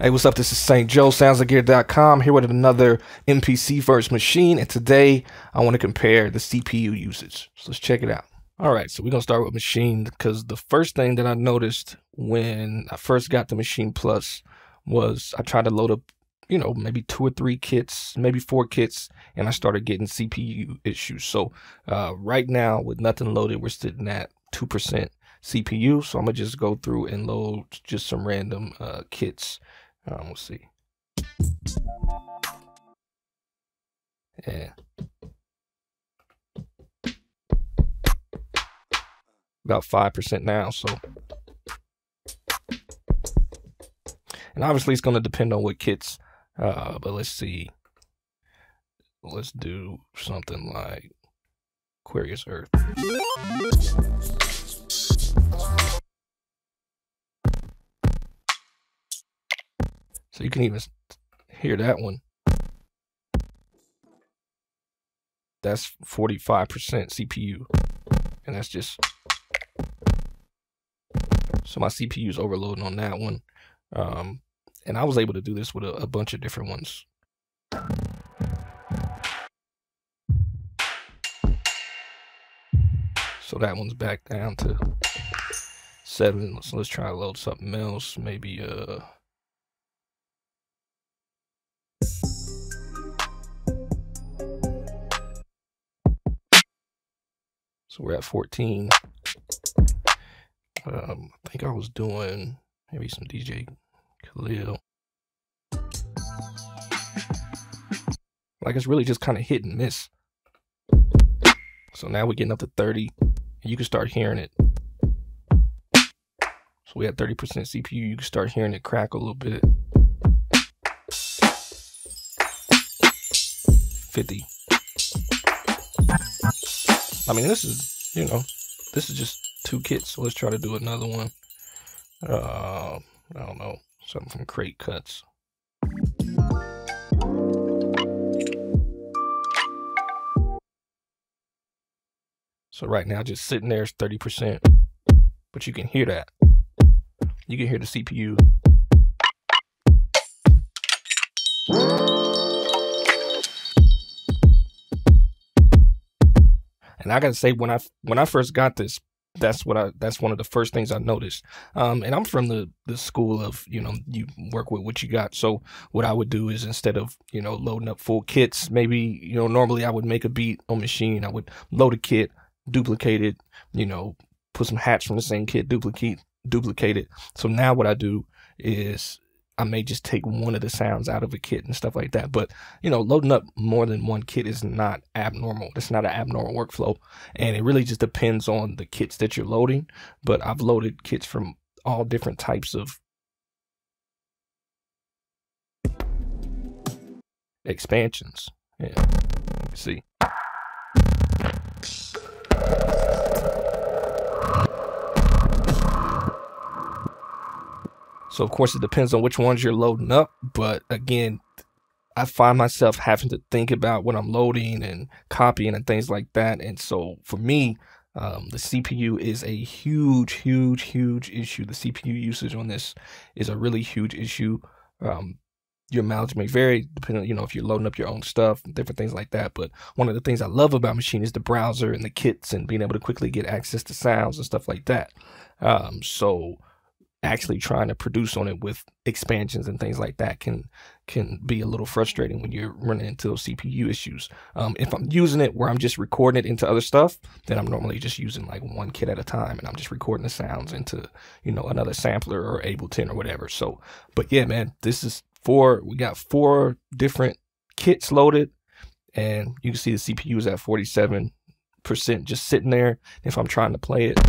Hey, what's up? This is St. Joe, soundsandgear.com, here with another MPC versus machine, and today I want to compare the CPU usage. So let's check it out. All right, so we're going to start with machine because the first thing that I noticed when I first got the Machine Plus was I tried to load up, you know, maybe 2 or 3 kits, maybe 4 kits, and I started getting CPU issues. So right now, with nothing loaded, we're sitting at 2% CPU, so I'm going to just go through and load just some random kits. We'll see. Yeah. About 5% now, so. And obviously it's going to depend on what kits, but let's see. Let's do something like Aquarius Earth. So you can even hear that one. That's 45% CPU. And that's just. So my CPU is overloading on that one. And I was able to do this with a bunch of different ones. So that one's back down to 7. So let's try to load something else. Maybe so we're at 14. I think I was doing maybe some DJ Khalil. Like it's really just kind of hit and miss. So now we're getting up to 30, and you can start hearing it. So we had 30% CPU. You can start hearing it crack a little bit. 50. I mean, this is, you know, this is just 2 kits. So let's try to do another one. I don't know, something from Crate Cuts. So right now, just sitting there is 30%, but you can hear that. You can hear the CPU. And I gotta say, when I first got this, that's one of the first things I noticed. And I'm from the school of, you know, you work with what you got. So what I would do is instead of, you know, loading up full kits, maybe, you know, normally I would make a beat on machine. I would load a kit, duplicate it, you know, put some hats from the same kit, duplicate it. So now what I do is I may just take one of the sounds out of a kit and stuff like that. But, you know, loading up more than one kit is not abnormal. It's not an abnormal workflow. And it really just depends on the kits that you're loading. But I've loaded kits from all different types of expansions. Yeah, you can see. So, of course, it depends on which ones you're loading up. But again, I find myself having to think about what I'm loading and copying and things like that. And so for me, the CPU is a huge, huge, huge issue. The CPU usage on this is a really huge issue. Your mileage may vary depending on, you know, if you're loading up your own stuff and different things like that. But one of the things I love about machine is the browser and the kits and being able to quickly get access to sounds and stuff like that. So actually trying to produce on it with expansions and things like that can be a little frustrating when you're running into those CPU issues. If I'm using it where I'm just recording it into other stuff, then I'm normally just using like one kit at a time and I'm just recording the sounds into, you know, another sampler or Ableton or whatever. So, but yeah, man, this is we got 4 different kits loaded and you can see the CPU is at 47% just sitting there. If I'm trying to play it,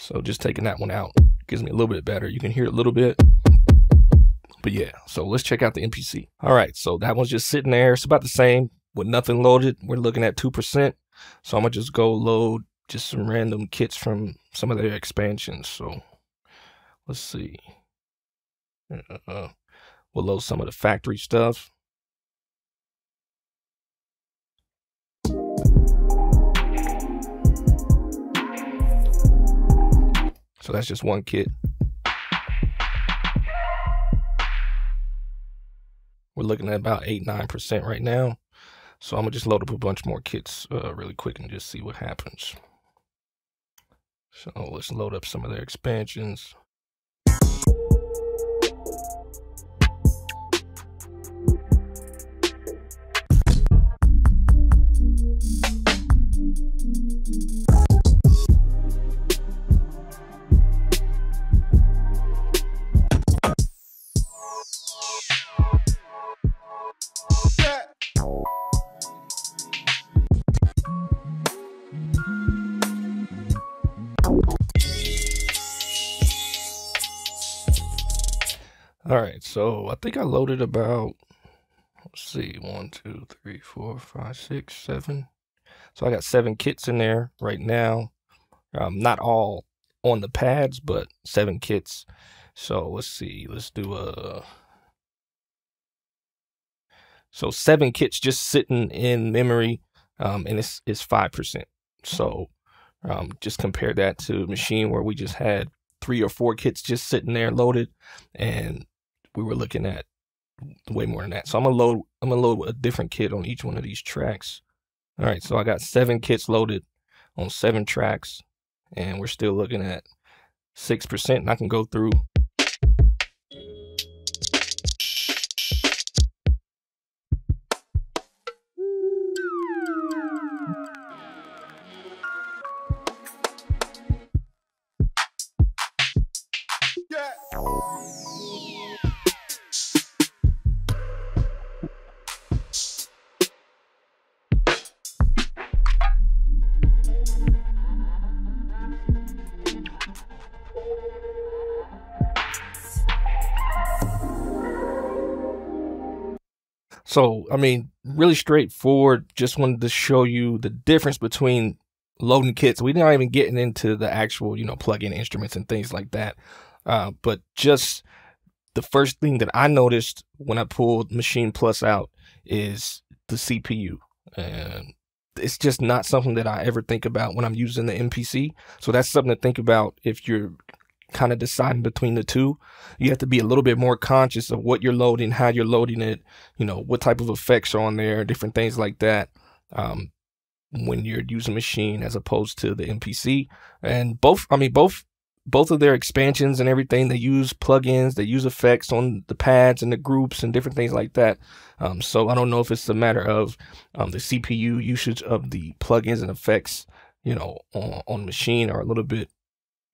so just taking that one out gives me a little bit better. You can hear it a little bit. But yeah, so let's check out the MPC. All right, so that one's just sitting there. It's about the same with nothing loaded. We're looking at 2%. So I'm going to just go load just some random kits from some of their expansions. So Let's see. We'll load some of the factory stuff. So that's just one kit. We're looking at about 8-9% right now. So I'm gonna just load up a bunch more kits really quick and just see what happens. So let's load up some of their expansions. All right, so I think I loaded about, let's see, 1, 2, 3, 4, 5, 6, 7. So I got 7 kits in there right now. Not all on the pads, but 7 kits. So let's see, let's do a, so 7 kits just sitting in memory, and it's 5%. So just compare that to Machine where we just had 3 or 4 kits just sitting there loaded, and we were looking at way more than that. So I'm gonna load a different kit on each one of these tracks. All right, so I got 7 kits loaded on 7 tracks, and we're still looking at 6%. And I can go through . So, I mean, really straightforward. Just wanted to show you the difference between loading kits. We're not even getting into the actual, you know, plug-in instruments and things like that. But just the first thing that I noticed when I pulled Machine Plus out is the CPU. And it's just not something that I ever think about when I'm using the MPC. So that's something to think about if you're kind of deciding between the two. You have to be a little bit more conscious of what you're loading, how you're loading it, you know, what type of effects are on there, different things like that, when you're using Machine as opposed to the MPC. And both of their expansions and everything, they use plugins, they use effects on the pads and the groups and different things like that. So I don't know if it's a matter of the CPU usage of the plugins and effects, you know, on Machine are a little bit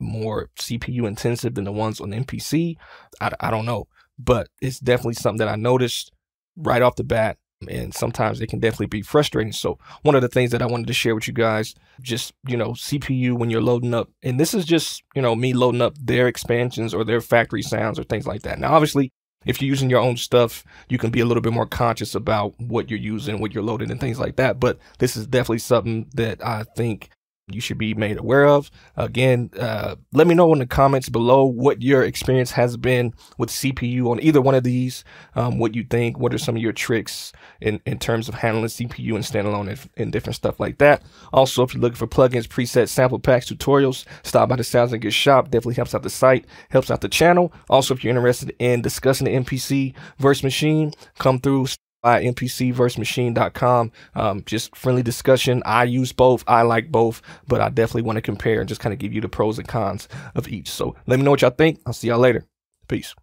more CPU intensive than the ones on MPC. I don't know, but it's definitely something that I noticed right off the bat, and sometimes it can definitely be frustrating. So one of the things that I wanted to share with you guys, just, you know, CPU when you're loading up, and this is just, you know, me loading up their expansions or their factory sounds or things like that. Now, obviously, if you're using your own stuff, you can be a little bit more conscious about what you're using, what you're loading and things like that. But this is definitely something that I think you should be made aware of. Again, let me know in the comments below what your experience has been with CPU on either one of these, what you think, what are some of your tricks in terms of handling CPU and standalone and different stuff like that. Also, if you're looking for plugins, presets, sample packs, tutorials, stop by the Sounds and Gear shop. Definitely helps out the site, helps out the channel. Also, if you're interested in discussing the MPC versus Machine, come through by mpcversemachine.com. Just friendly discussion. I use both, I like both, but I definitely want to compare and just kind of give you the pros and cons of each. So let me know what y'all think. I'll see y'all later. Peace.